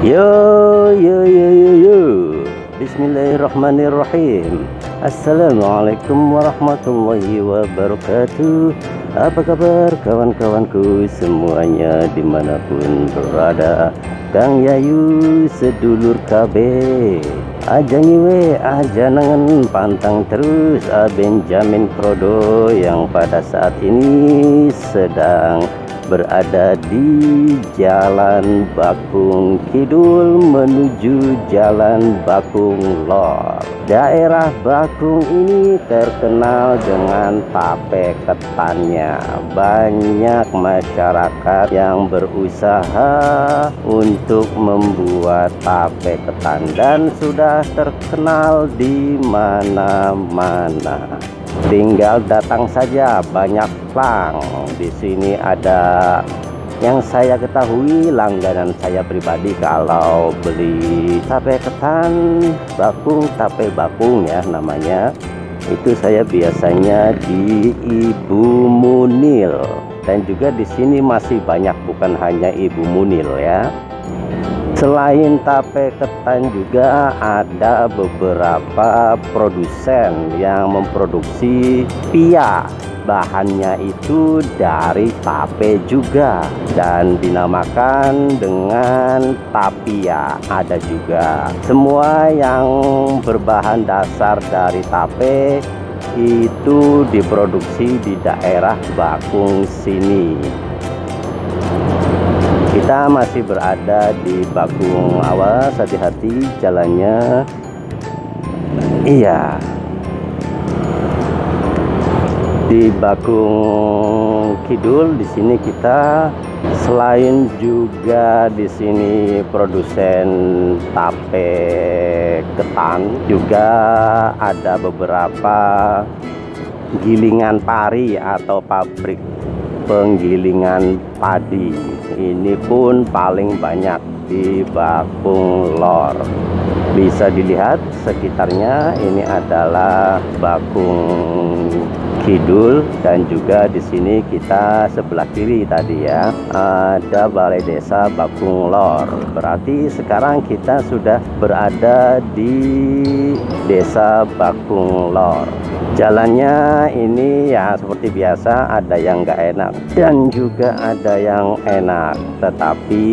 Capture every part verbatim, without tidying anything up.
Yo yo yo yo yo. Bismillahirrahmanirrahim. Assalamualaikum warahmatullahi wabarakatuh. Apa kabar kawan-kawanku semuanya dimanapun berada. Kang Yayu sedulur K B, aja ngiwe aja nengen pantang terus Benjamin Prodo yang pada saat ini sedang berada di Jalan Bakung Kidul menuju Jalan Bakung Lor. Daerah Bakung ini terkenal dengan tape ketannya. Banyak masyarakat yang berusaha untuk membuat tape ketan dan sudah terkenal di mana-mana. Tinggal datang saja, banyak plang. Di sini ada yang saya ketahui langganan saya pribadi kalau beli tape ketan bakung, tape bakung ya namanya. Itu saya biasanya di Ibu Munil, dan juga di sini masih banyak, bukan hanya Ibu Munil ya. Selain tape ketan juga ada beberapa produsen yang memproduksi pia. Bahannya itu dari tape juga dan dinamakan dengan tapia. Ada juga semua yang berbahan dasar dari tape itu diproduksi di daerah Bakung sini. Kita masih berada di Bakung Awas, hati-hati jalannya. Iya, di Bakung Kidul di sini kita selain juga di sini produsen tape ketan juga ada beberapa gilingan pari atau pabrik penggilingan padi. Ini pun paling banyak di Bakung Lor. Bisa dilihat sekitarnya, ini adalah Bakung Kidul, dan juga di sini kita sebelah kiri tadi ya ada balai desa Bakung Lor. Berarti sekarang kita sudah berada di desa Bakung Lor. Jalannya ini ya seperti biasa, ada yang nggak enak dan juga ada yang enak, tetapi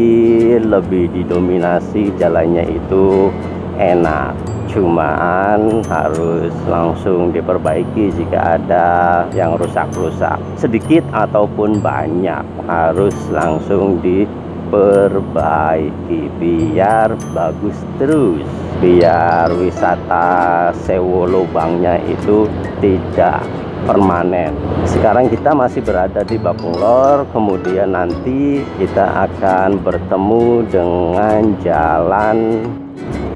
lebih didominasi jalannya itu enak. Cuman harus langsung diperbaiki jika ada yang rusak-rusak, sedikit ataupun banyak harus langsung diperbaiki biar bagus terus, biar wisata Sewo Lubangnya itu tidak permanen. Sekarang kita masih berada di Bakung Lor, kemudian nanti kita akan bertemu dengan jalan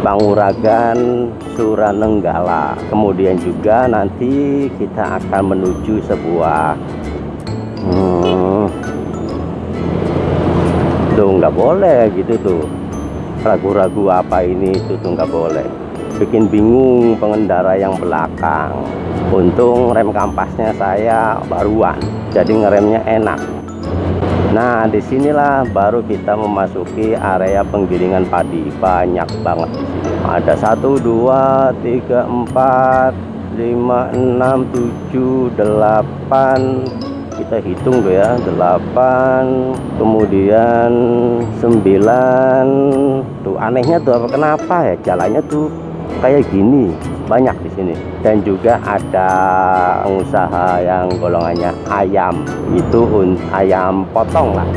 Banguragan Suranenggala. Kemudian juga nanti kita akan menuju sebuah hmm, tuh nggak boleh gitu tuh, ragu-ragu apa ini itu tuh nggak boleh, bikin bingung pengendara yang belakang. Untung rem kampasnya saya baruan, jadi ngeremnya enak. Nah, disinilah baru kita memasuki area penggilingan padi. Banyak banget di sini. Ada satu, dua, tiga, empat, lima, enam, tujuh, delapan. Kita hitung dulu ya, delapan, kemudian sembilan. Tuh anehnya tuh apa, kenapa ya jalannya tuh kayak gini? Banyak di sini. Dan juga ada usaha yang golongannya ayam, itu ayam potong lah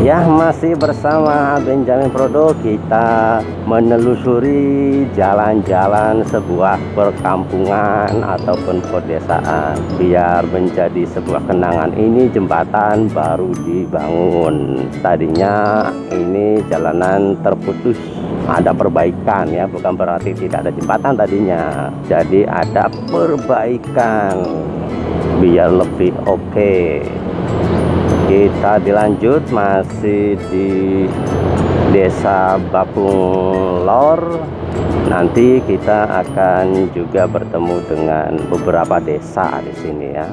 ya. Masih bersama Benjamin Prodo kita menelusuri jalan-jalan sebuah perkampungan ataupun pedesaan, biar menjadi sebuah kenangan. Ini jembatan baru dibangun, tadinya ini jalanan terputus, ada perbaikan ya, bukan berarti tidak ada jembatan tadinya, jadi ada perbaikan biar lebih oke okay. Kita dilanjut masih di desa Bakung Lor. Nanti kita akan juga bertemu dengan beberapa desa di sini ya.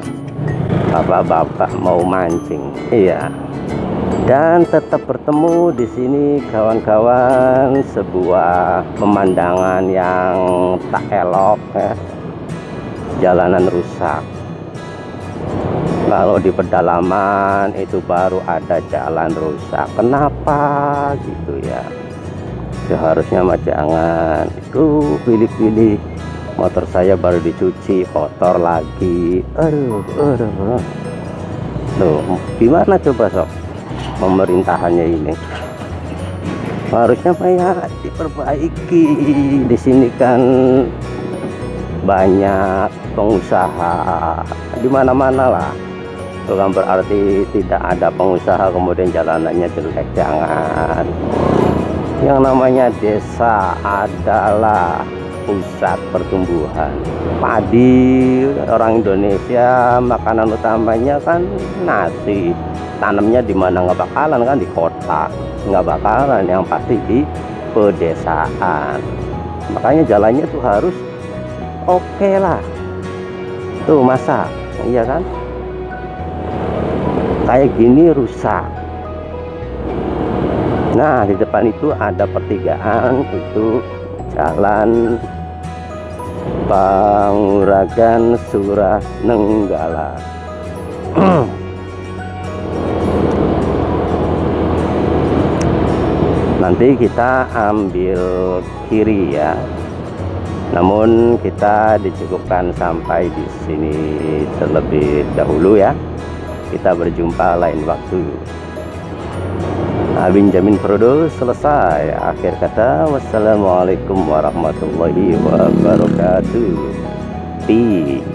Bapak-bapak mau mancing, iya. Dan tetap bertemu di sini kawan-kawan, sebuah pemandangan yang tak elok ya. Jalanan rusak. Kalau di pedalaman itu baru ada jalan rusak. Kenapa gitu ya? Seharusnya mah jangan. Itu pilih-pilih. Motor saya baru dicuci, kotor lagi. Aduh, aduh. Tuh, gimana coba sob? Pemerintahannya ini harusnya banyak diperbaiki. Di sini kan banyak pengusaha di mana-mana lah, bukan berarti tidak ada pengusaha kemudian jalanannya jelek. Jangan, yang namanya desa adalah pusat pertumbuhan padi. Orang Indonesia makanan utamanya kan nasi. Tanamnya di mana nggak bakalan kan di kota, nggak bakalan, yang pasti di pedesaan. Makanya jalannya tuh harus oke okay lah. Tuh masa iya kan kayak gini rusak. Nah di depan itu ada pertigaan, itu jalan Banguragan Suranenggala. Nanti kita ambil kiri ya. Namun kita dicukupkan sampai di sini terlebih dahulu ya. Kita berjumpa lain waktu. Benjamin Prodo selesai. Akhir kata, wassalamualaikum warahmatullahi wabarakatuh. Peace.